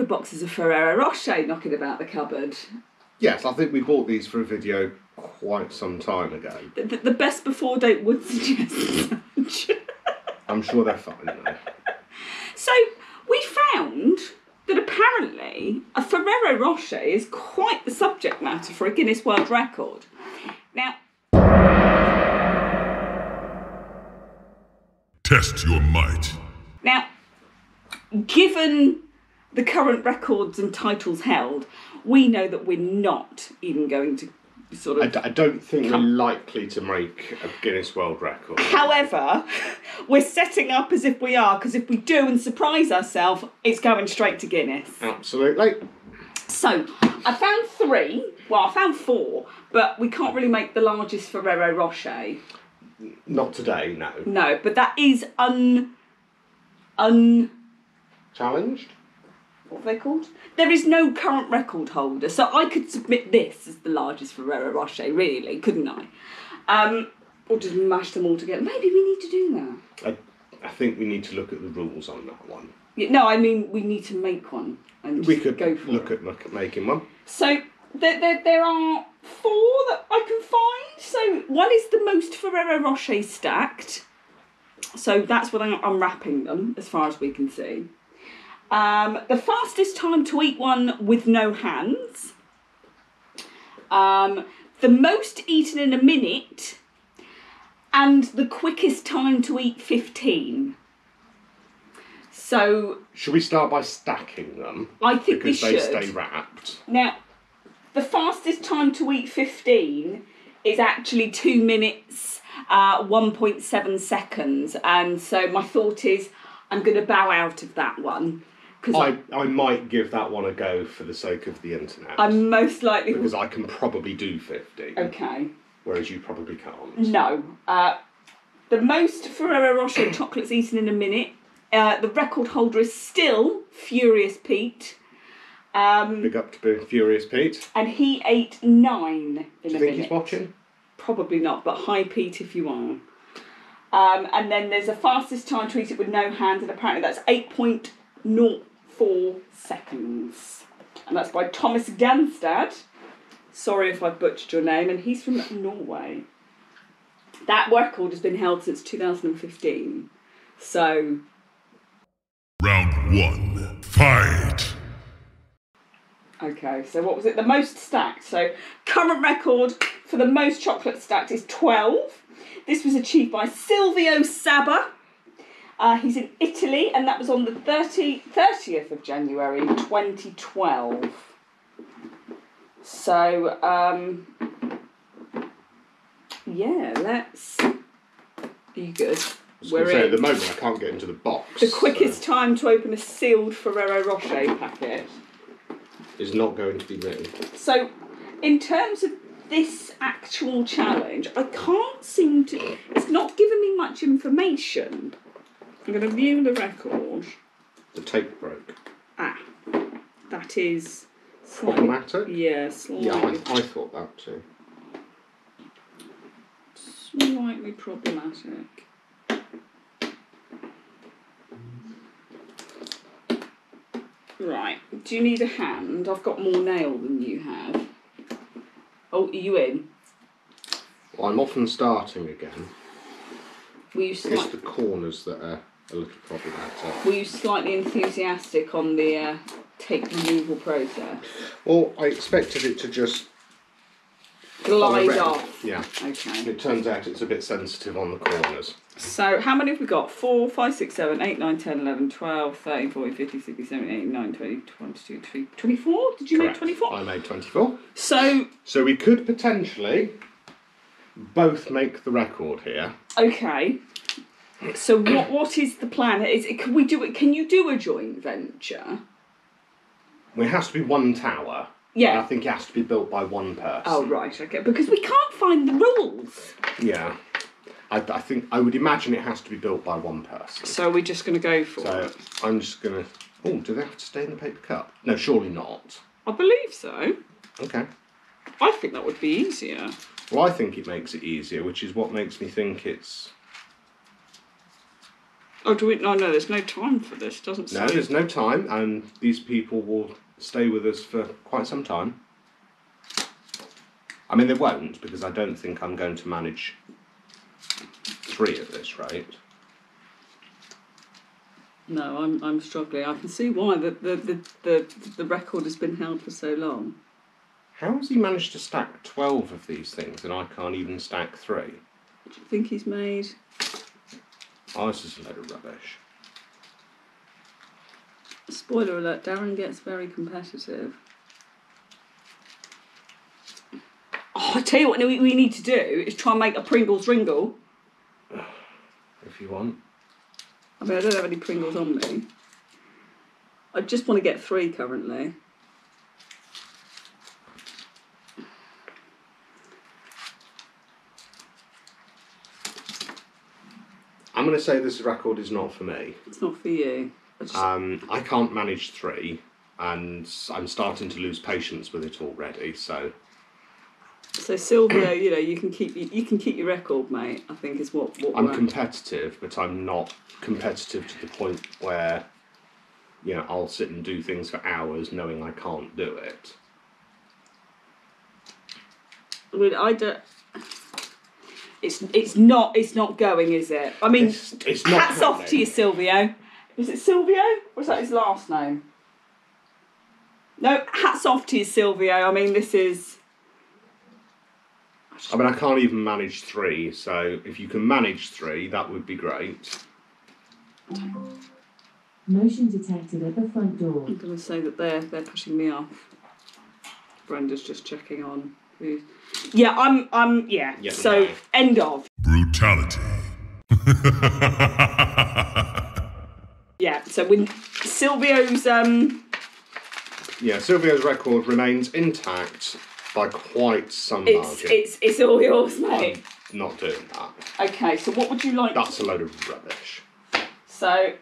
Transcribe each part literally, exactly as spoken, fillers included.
couple of boxes of Ferrero Rocher knocking about the cupboard. Yes, I think we bought these for a video quite some time ago. The, the, the best before date would suggest. I'm sure they're fine though. So we found that apparently a Ferrero Rocher is quite the subject matter for a Guinness World Record. Now, test your might. Now, given the current records and titles held, we know that we're not even going to sort of... I, d I don't think come. we're likely to make a Guinness World Record. However, we're setting up as if we are, because if we do and surprise ourselves, it's going straight to Guinness. Absolutely. So, I found three. Well, I found four, but we can't really make the largest Ferrero Rocher. Not today, no. No, but that is un... un... challenged? What are they called? There is no current record holder, so I could submit this as the largest Ferrero Rocher, really, couldn't I? Um, or just mash them all together. Maybe we need to do that. I, I think we need to look at the rules on that one. Yeah, no, I mean, we need to make one and we could go for look it. at look at making one. So... There, there, there are four that I can find. So one is the most Ferrero Rocher stacked. So that's what I'm unwrapping them, as far as we can see. Um, the fastest time to eat one with no hands. Um, the most eaten in a minute. And the quickest time to eat fifteen. So... Should we start by stacking them? I think we should. Because they stay wrapped. Now... The fastest time to eat fifteen is actually two minutes, uh, one point seven seconds. And so my thought is I'm going to bow out of that one. Cause I, I, I might give that one a go for the sake of the internet. I'm most likely... Because I can probably do fifteen. Okay. Whereas you probably can't. No. Uh, the most Ferrero Rocher chocolates eaten in a minute. Uh, the record holder is still Furious Pete. Um, Big up to Furious Pete. And he ate nine in a minute. Do you think he's watching? Probably not, but hi Pete if you are. Um, and then there's a fastest time to eat it with no hands, and apparently that's eight point zero four seconds. And that's by Thomas Ganstad. Sorry if I butchered your name, and he's from Norway. That record has been held since two thousand fifteen. So... Round one, fight! Okay, so what was it? The most stacked. So current record for the most chocolate stacked is twelve. This was achieved by Silvio Sabba. Uh, he's in Italy, and that was on the thirtieth of January twenty twelve. So, um, yeah, let's... Are you good? I was We're gonna say, at the moment I can't get into the box. The quickest so. time to open a sealed Ferrero Rocher packet. Is not going to be written. So, in terms of this actual challenge, I can't seem to... It's not given me much information. I'm going to view the record. The tape broke. Ah, that is... Slightly, Problematic? Yeah, slightly... Yeah, I, I thought that too. Slightly problematic. Right, do you need a hand? I've got more nail than you have. Oh, are you in? Well, I'm often starting again. Were you it's the corners that are a little problematic. Were you slightly enthusiastic on the uh, tape removal process? Well, I expected it to just... Glide off? Yeah. Okay. It turns out it's a bit sensitive on the corners. So, how many have we got? four, five, six, seven, eight, nine, ten, eleven, twelve, thirteen, fourteen, fifteen, sixteen, seventeen, eighteen, nineteen, twenty, twenty-two, twenty-four? Did you Correct. make twenty-four? I made twenty-four. So... So we could potentially both make the record here. Okay. So what what is the plan? Is it, can we do it? Can you do a joint venture? There has to be one tower. Yeah. And I think it has to be built by one person. Oh, right, okay. Because we can't find the rules. Yeah. I, I think I would imagine it has to be built by one person. So we're just going to go for so it. So I'm just going to. Oh, do they have to stay in the paper cup? No, surely not. I believe so. Okay. I think that would be easier. Well, I think it makes it easier, which is what makes me think it's. Oh, do we? No, no, there's no time for this, doesn't it? No, there's no time, and these people will stay with us for quite some time. I mean, they won't, because I don't think I'm going to manage three at this rate. No, I'm I'm struggling. I can see why the the, the, the the record has been held for so long. How has he managed to stack twelve of these things and I can't even stack three? What do you think he's made? Oh, this is a load of rubbish. Spoiler alert, Darren gets very competitive. Oh, I tell you what we, we need to do is try and make a Pringles Ringle. If you want. I mean, I don't have any Pringles on me. I just want to get three currently. I'm going to say this record is not for me. It's not for you. I, just... um, I can't manage three, and I'm starting to lose patience with it already. So, so Silvio, you know, you can keep you can keep your record, mate. I think is what what. I'm competitive, but I'm not competitive to the point where, you know, I'll sit and do things for hours knowing I can't do it. I mean, I don't. It's it's not it's not going, is it? I mean, it's, it's not hats happening. Off to you, Silvio. Is it Silvio? Or is that his last name? No, hats off to you, Silvio. I mean, this is. I mean, I can't even manage three. So if you can manage three, that would be great. Motion detected at the front door. I'm going to say that they're they're pushing me off. Brenda's just checking on. Yeah, I'm, I'm, yeah. Yes, so, no. End of. Brutality. Yeah, so when Silvio's, um... yeah, Silvio's record remains intact by quite some it's, margin. It's, it's all yours, mate. I'm not doing that. Okay, so what would you like... That's a load of rubbish. So,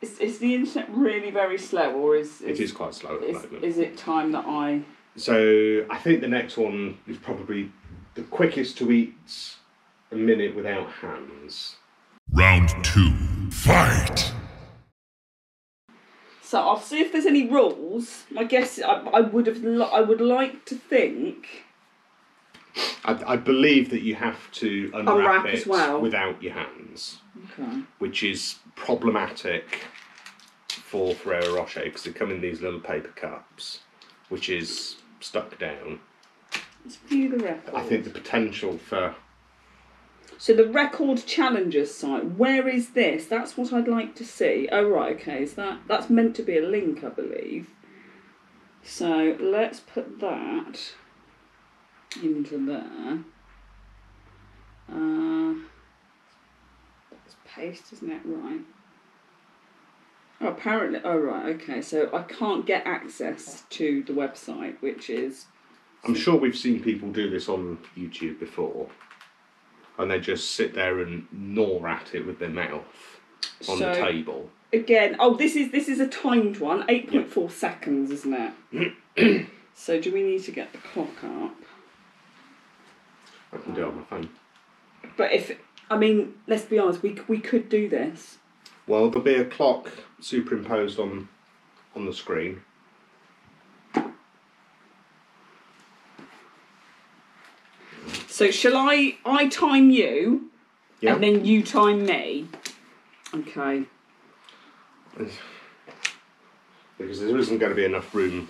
is, is the internet really very slow, or is... is it is quite slow at is, the moment. Is it time that I... So I think the next one is probably the quickest to eat a minute without hands. Round two, fight! So I'll see if there's any rules. I guess I, I would have. Li I would like to think. I, I believe that you have to unwrap, unwrap it as well. Without your hands, okay. Which is problematic for Ferrero Rocher because they come in these little paper cups. Which is stuck down. Let's view the record. I think the potential for... So the record challengers site, where is this? That's what I'd like to see. Oh, right, okay, is that... That's meant to be a link, I believe. So let's put that into there. Uh, that's paste, isn't it? Right. Oh, apparently, oh right, okay, so I can't get access to the website, which is... I'm sure we've seen people do this on YouTube before, and they just sit there and gnaw at it with their mouth on so, the table. Again, oh, this is this is a timed one, eight point four yeah. seconds, isn't it? So do we need to get the clock up? I can um, do it on my phone. But if, I mean, let's be honest, we, we could do this. Well, there'll be a clock superimposed on on the screen. So shall I I time you yeah. and then you time me? Okay. Because there isn't going to be enough room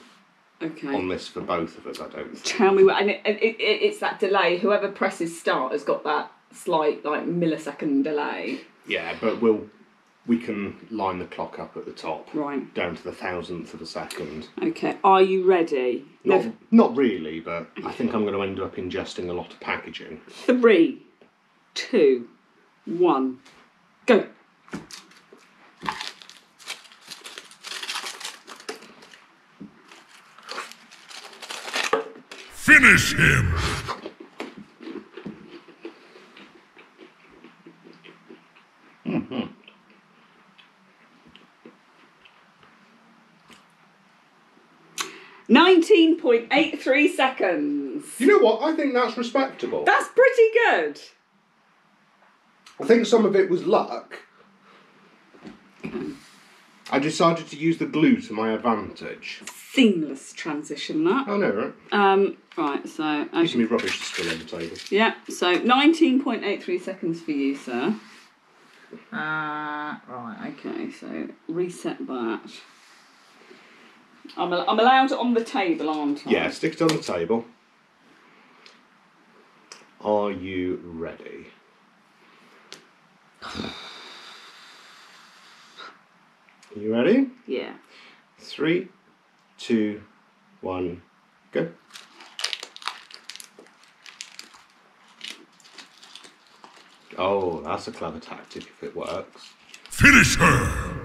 okay. on this for both of us, I don't think. Tell me what, and it, it, it, it's that delay. Whoever presses start has got that slight like millisecond delay. Yeah, but we'll... We can line the clock up at the top, right, down to the thousandth of a second. Okay, are you ready? Not, no. not really, but I think I'm going to end up ingesting a lot of packaging. Three, two, one, go. Finish him! nineteen point eight three seconds. You know what? I think that's respectable. That's pretty good. I think some of it was luck, I decided to use the glue to my advantage. Seamless transition, that. I know, right? Um, right, so... It's going to be rubbish to spill on the table. Yeah, so nineteen point eight three seconds for you, sir. Uh, right, okay, so reset that. I'm, al I'm allowed it on the table, aren't I? Yeah, stick it on the table. Are you ready? Are you ready? Yeah. Three, two, one, go. Oh, that's a clever tactic if it works. Finish her!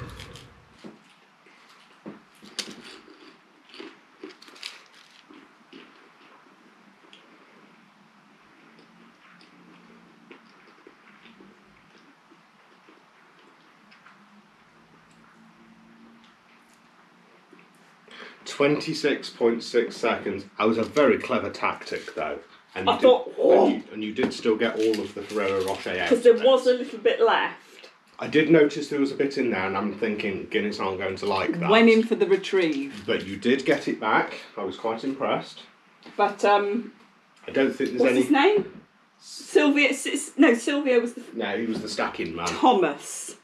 twenty-six point six seconds. That was a very clever tactic, though. And I you thought, did, oh. and, you, and you did still get all of the Ferrero Rocher out. Because there was a little bit left. I did notice there was a bit in there, and I'm thinking, Guinness aren't going to like that. Went in for the retrieve. But you did get it back. I was quite impressed. But, um... I don't think there's what's any... What's his name? Silvio... No, Silvio was the... No, he was the stacking man. Thomas.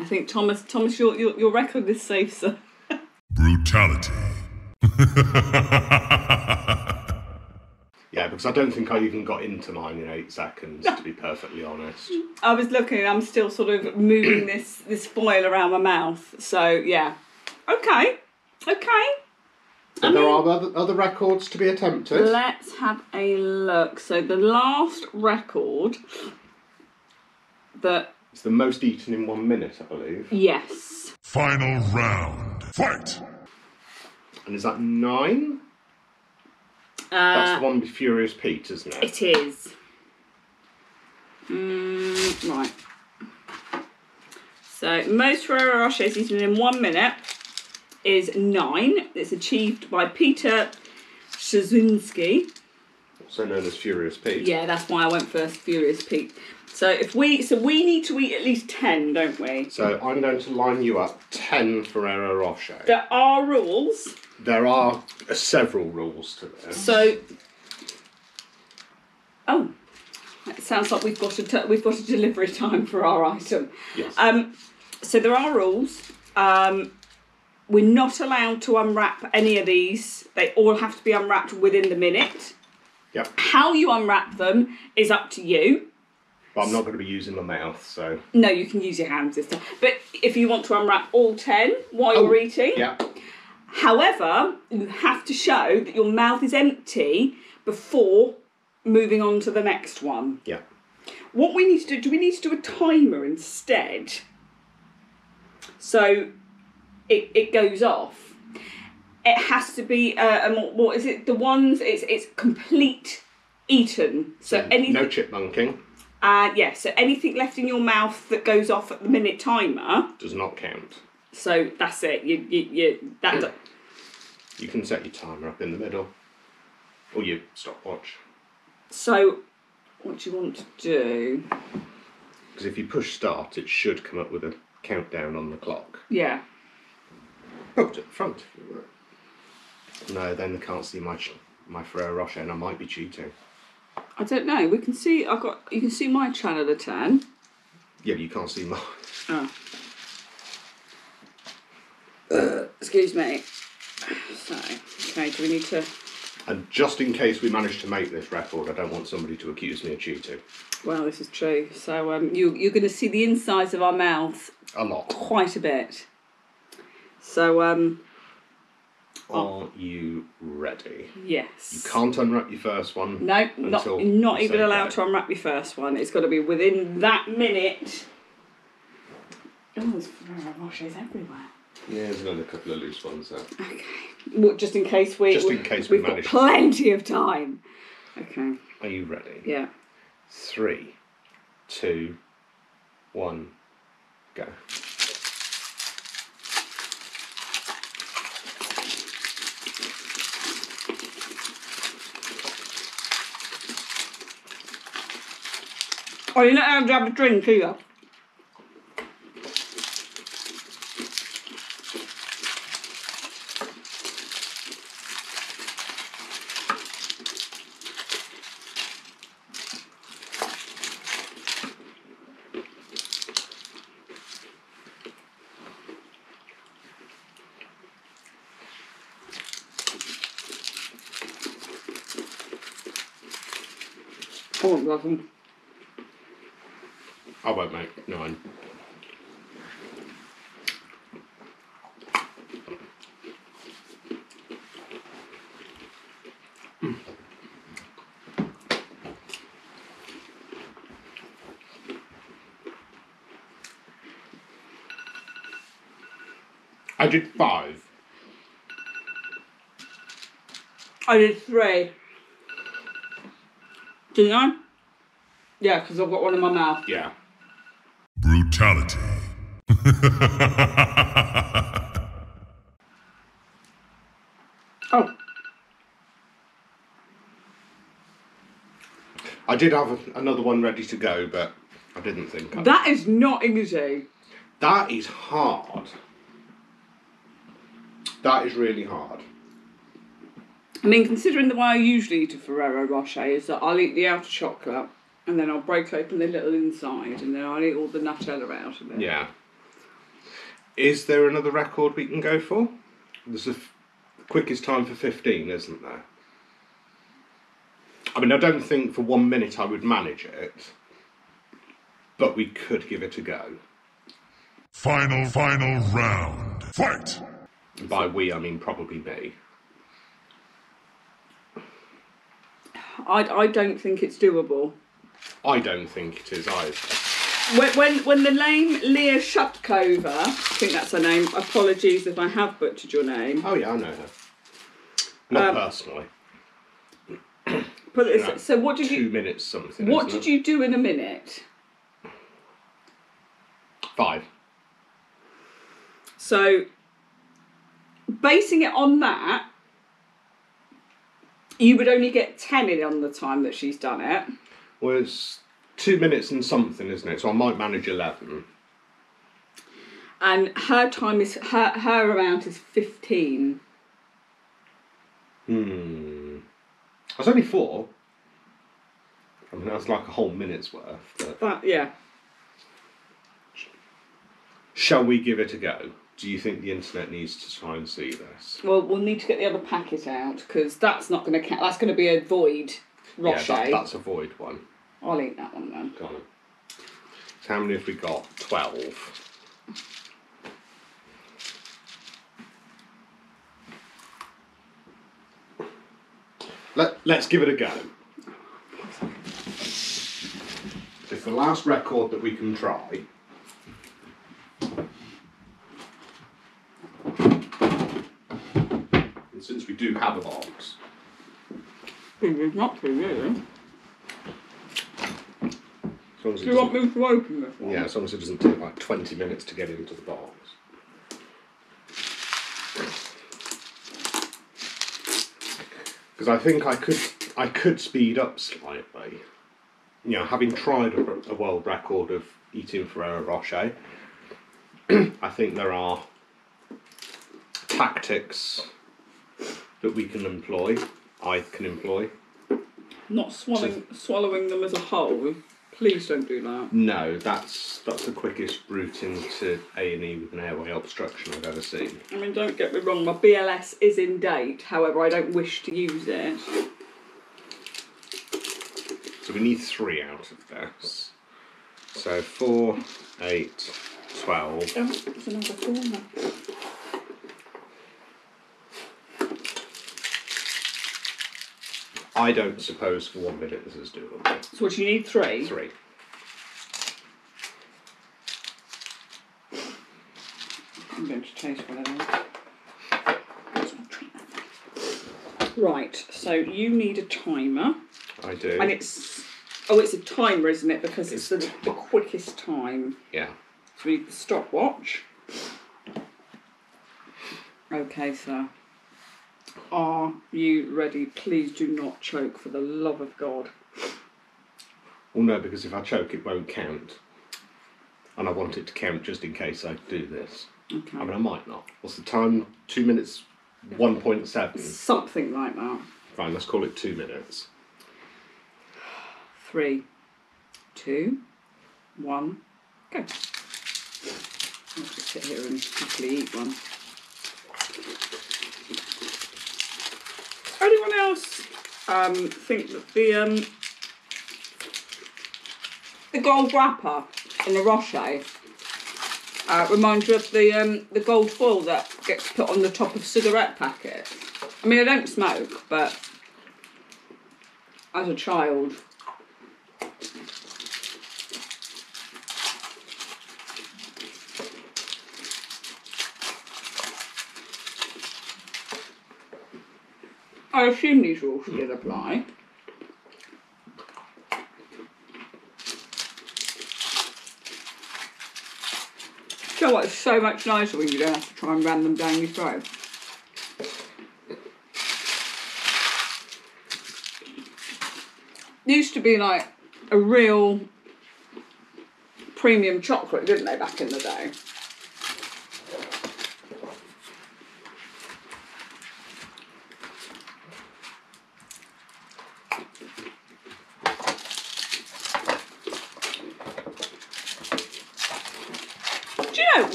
I think Thomas... Thomas, your, your, your record is safe, sir. Brutality. Yeah, because I don't think I even got into mine in eight seconds, to be perfectly honest. I was looking, I'm still sort of moving this, this foil around my mouth. So, yeah. Okay. Okay. So there are other, other records to be attempted. Let's have a look. So the last record that... It's the most eaten in one minute, I believe. Yes. Final round. Fight! And is that nine? Uh, That's the one with Furious Pete, isn't it? It is. Mm, right. So, most Ferrero Rochers eaten in one minute is nine. It's achieved by Peter Szczewinski. Also known as Furious Pete. Yeah, that's why I went first, Furious Pete. So if we, so we need to eat at least ten, don't we? So I'm going to line you up ten Ferrero Rocher. There are rules. There are several rules to this. So, oh, it sounds like we've got a we've got a delivery time for our item. Yes. Um, so there are rules. Um, we're not allowed to unwrap any of these. They all have to be unwrapped within the minute. Yep. How you unwrap them is up to you. But I'm not going to be using my mouth, so... No, you can use your hands this time. But if you want to unwrap all ten while oh, you're eating... Yeah. However, you have to show that your mouth is empty before moving on to the next one. Yeah. What we need to do... Do we need to do a timer instead? So it, it goes off. It has to be... Uh, a more, what is it? The ones... It's, it's complete eaten. So yeah, anything... No chipmunking. Uh, yeah, so anything left in your mouth that goes off at the minute timer... Does not count. So that's it. You, you, you, that you can set your timer up in the middle. Or your stopwatch. So what do you want to do? Because if you push start, it should come up with a countdown on the clock. Yeah. Oh, to the front, if you were. No, then they can't see my, my Ferrero Rocher and I might be cheating. I don't know. We can see. I've got. You can see my channel at ten. Yeah, you can't see mine. Oh. Uh, excuse me. So, okay. Do we need to? And just in case we manage to make this record, I don't want somebody to accuse me of cheating. Well, this is true. So, um, you you're going to see the insides of our mouths a lot, quite a bit. So, um. Are you ready? Yes. You can't unwrap your first one. No, not, not even allowed to unwrap your first one. It's got to be within that minute. Oh, there's Ferrero Rochers everywhere. Yeah, there's only a couple of loose ones there. Okay. Well, just in case we... Just in case we manage. We've got plenty of time. Okay. Are you ready? Yeah. Three, two, one, go. Oh, you're not allowed to have a drink, are you? Oh, it doesn't. I won't make nine. I did five. I did three. Did I? Yeah, because I've got one in my mouth. Yeah. Brutality. Oh. I did have a, another one ready to go, but I didn't think. I that is not easy. That is hard. That is really hard. I mean, considering the way I usually eat a Ferrero Rocher is that I'll eat the outer chocolate and then I'll break open the little inside and then I'll eat all the Nutella out of it. Yeah. Is there another record we can go for? There's a quickest time for fifteen, isn't there? I mean, I don't think for one minute I would manage it, but we could give it a go. Final, final round. Fight! By we, I mean probably me. I, I don't think it's doable. I don't think it is either. When, when, when the name Leah Shutkova, I think that's her name, apologies if I have butchered your name. Oh yeah, I know her. Not um, personally. But it's, no, so what did two you... Two minutes something. What did it? you do in a minute? Five. So, basing it on that, you would only get ten in on the time that she's done it. Well, it's two minutes and something, isn't it? So I might manage eleven. And her time is her her amount is fifteen. Hmm. That's only four. I mean, that's like a whole minute's worth. But... That, yeah. Shall we give it a go? Do you think the internet needs to try and see this? Well, we'll need to get the other packet out because that's not going to count. That's going to be a void Rocher. Yeah, that, that's a void one. I'll eat that one then. Go on. So how many have we got? Twelve. Let, let's give it a go. It's the last record that we can try. Since we do have a box. It's not too really. Do you want me to open this one? Yeah, as long as it doesn't take like twenty minutes to get into the box. Because I think I could I could speed up slightly. You know, having tried a, a world record of eating Ferrero Rocher, I think there are tactics that we can employ, I can employ. Not swallowing, so, swallowing them as a whole. Please don't do that. No, that's that's the quickest route into A and E with an airway obstruction I've ever seen. I mean, don't get me wrong, my B L S is in date. However, I don't wish to use it. So we need three out of this. So four, eight, twelve. Oh, there's another four in there. I don't suppose for one minute this is doable. So what, you need three? Three. I'm going to taste one of those. Right, so you need a timer. I do. And it's... Oh, it's a timer, isn't it? Because it's, it's the, the quickest time. Yeah. So we need the stopwatch. Okay, sir. Are you ready? Please do not choke, for the love of God. Well, no, because if I choke, it won't count. And I want it to count just in case I do this. Okay. I mean, I might not. What's the time? Two minutes, one point seven. Something like that. Fine, let's call it two minutes. Three, two, one, go. I'll just sit here and happily eat one. Anyone else um, think that the um, the gold wrapper in the Rocher uh, reminds you of the um, the gold foil that gets put on the top of cigarette packets. I mean, I don't smoke, but as a child. I assume these rules still apply. So what, it's so much nicer when you don't have to try and ram them down your throat. It used to be like a real premium chocolate, didn't they, back in the day?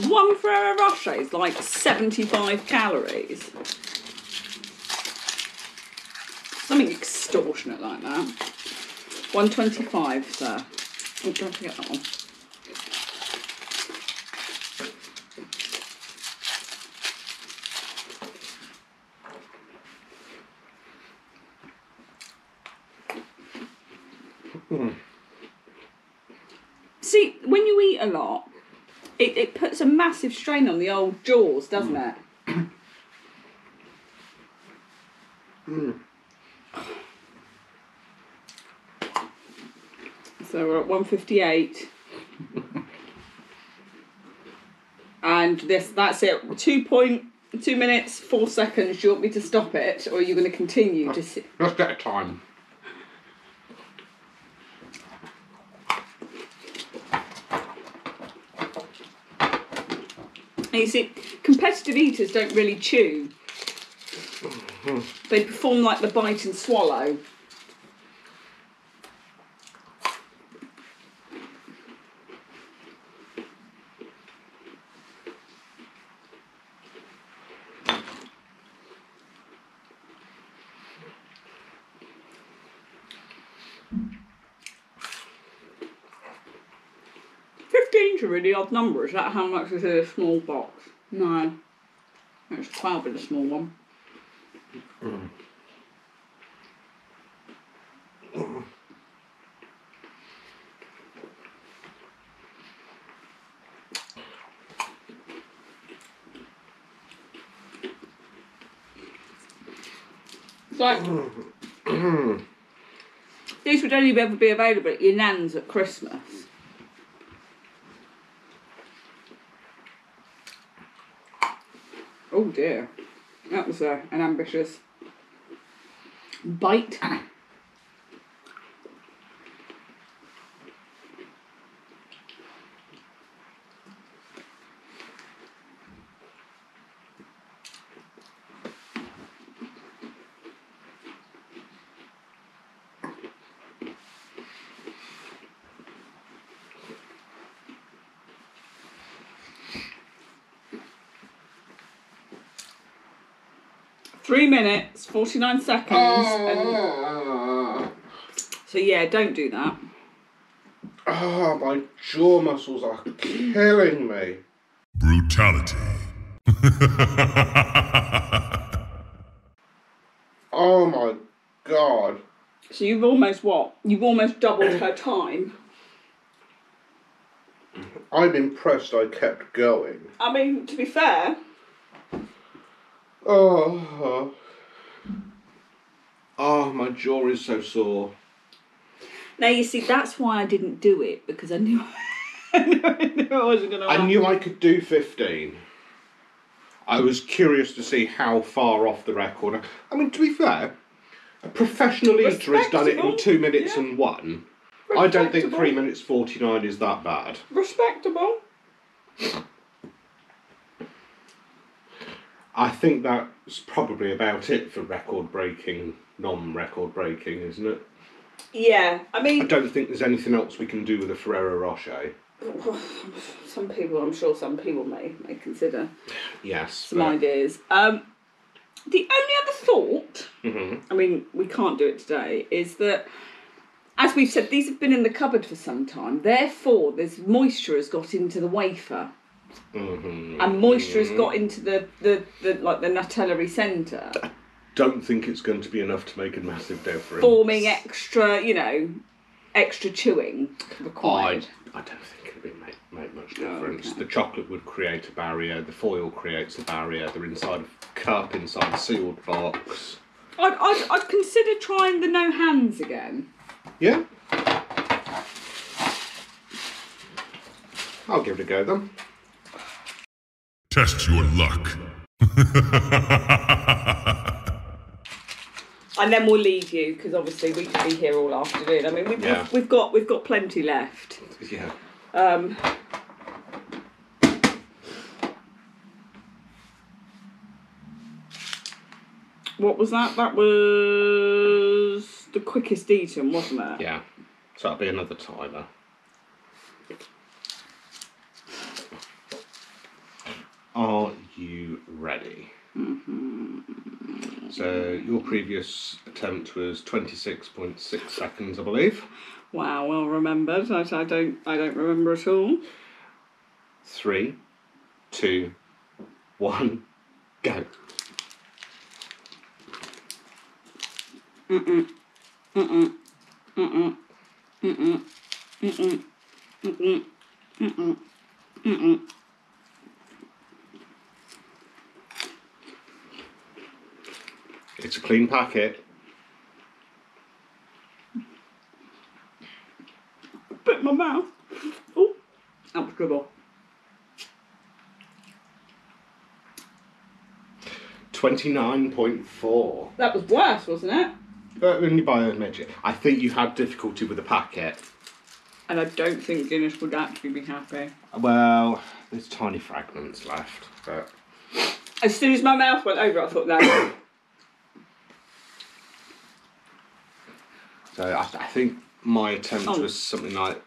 One Ferrero Rocher is like seventy-five calories. Something extortionate like that. one twenty-five, sir. Oh, don't forget that one. Mm. See, when you eat a lot, It, it puts a massive strain on the old jaws, doesn't mm. it? Mm. So we're at one fifty-eight. And this, that's it. two point two minutes, four seconds. Do you want me to stop it, or are you going to continue? Let's, to si let's get a time. You see, competitive eaters don't really chew. They perform like the bite and swallow. Fifteen's a really odd number. Is that how much is in a small box? No, it's twelve in a small one. Mm. Mm. It's like mm. These would only ever be available at your nan's at Christmas. Oh dear, that was uh, an ambitious bite. Three minutes, forty-nine seconds. Oh. And so yeah, don't do that. Ah, oh, my jaw muscles are killing me. Brutality. Oh my God. So you've almost what? You've almost doubled her time. I'm impressed I kept going. I mean, to be fair. Oh, oh, my jaw is so sore. Now, you see, that's why I didn't do it, because I knew I, knew, I, knew I wasn't going to I knew I could do fifteen. I was curious to see how far off the record. I mean, to be fair, a professional eater has done it in two minutes yeah. and one. I don't think three minutes forty-nine is that bad. Respectable. I think that's probably about it for record-breaking, non-record-breaking, isn't it? Yeah, I mean... I don't think there's anything else we can do with a Ferrero Rocher. Some people, I'm sure some people may, may consider yes, some but... ideas. Um, the only other thought, mm-hmm. I mean, we can't do it today, is that as we've said, these have been in the cupboard for some time. Therefore, there's moisture has got into the wafer. Mm-hmm. And moisture has got into the, the, the like the Nutella-y centre. I don't think it's going to be enough to make a massive difference. Forming extra, you know, extra chewing required. I, I don't think it would make, make much difference. Oh, okay. The chocolate would create a barrier, the foil creates a barrier, they're inside a cup, inside a sealed box. I'd, I'd, I'd consider trying the no hands again. Yeah? I'll give it a go then. Test your luck. And then we'll leave you, because obviously we could be here all afternoon. I mean, we've, yeah. we've, we've got we've got plenty left. Yeah. Um. What was that? That was the quickest eaten, wasn't it? Yeah. So that'll be another timer. Are you ready? Mm-hmm. So your previous attempt was twenty-six point six seconds, I believe. Wow, well remembered. I, I don't. I don't remember at all. Three, two, one, go. Mm-mm. Mm-mm. Mm-mm. Mm-mm. Mm-mm. Mm-mm. Mm-mm. Mm-mm. It's a clean packet. Bit my mouth. Oh, that was good. twenty-nine point four. That was worse, wasn't it? But only by a midget. I think you had difficulty with the packet. And I don't think Guinness would actually be happy. Well, there's tiny fragments left, but... As soon as my mouth went over, I thought that... So I, th I think my attempt oh. was something like...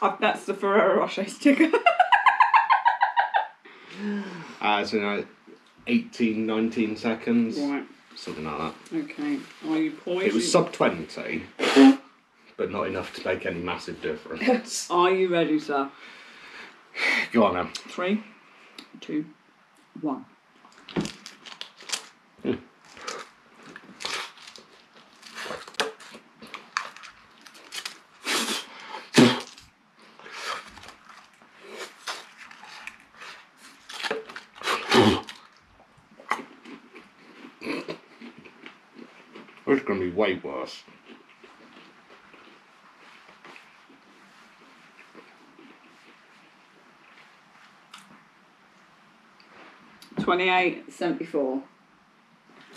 Oh, that's the Ferrero Rocher sticker. As in like eighteen, nineteen seconds. Right. Something like that. Okay. Are you poised? It was sub twenty, but not enough to make any massive difference. Are you ready, sir? Go on then. Three, two, one. Mm. It's going to be way worse. twenty-eight seventy-four.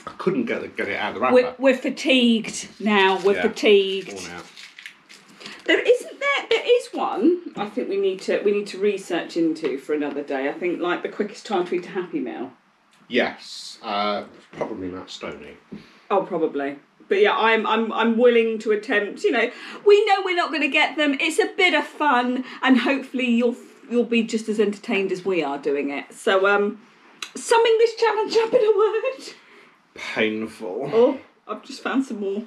I couldn't get, the, get it out of the wrapper. We're, we're fatigued now. We're yeah. fatigued. All out. There isn't there. There is one. I think we need to we need to research into for another day. I think like the quickest time to eat a Happy Meal. Yes, uh, probably Matt Stoney. Oh, probably. But yeah, I'm I'm I'm willing to attempt. You know, we know we're not going to get them. It's a bit of fun, and hopefully you'll you'll be just as entertained as we are doing it. So, um, summing this challenge up in a word. Painful. Oh, I've just found some more,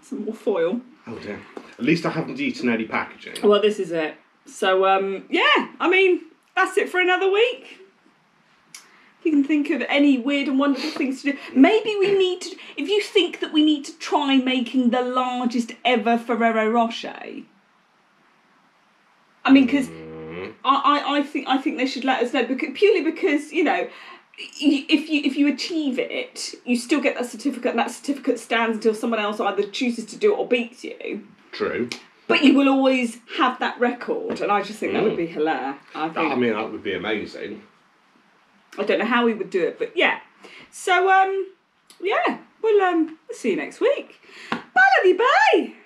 some more foil. Oh dear. At least I haven't eaten any packaging. Well, this is it. So, um, yeah. I mean, that's it for another week. You can think of any weird and wonderful things to do. Maybe we need to, if you think that we need to try making the largest ever Ferrero Rocher. I mean, because mm. I, I, I think I think they should let us know, because, purely because, you know, if you if you achieve it, you still get that certificate, and that certificate stands until someone else either chooses to do it or beats you. True. But you will always have that record, and I just think mm. that would be hilarious. I, think. I mean, that would be amazing. I don't know how we would do it, but yeah. So, um, yeah, we'll um, see you next week. Bye, lovey, bye.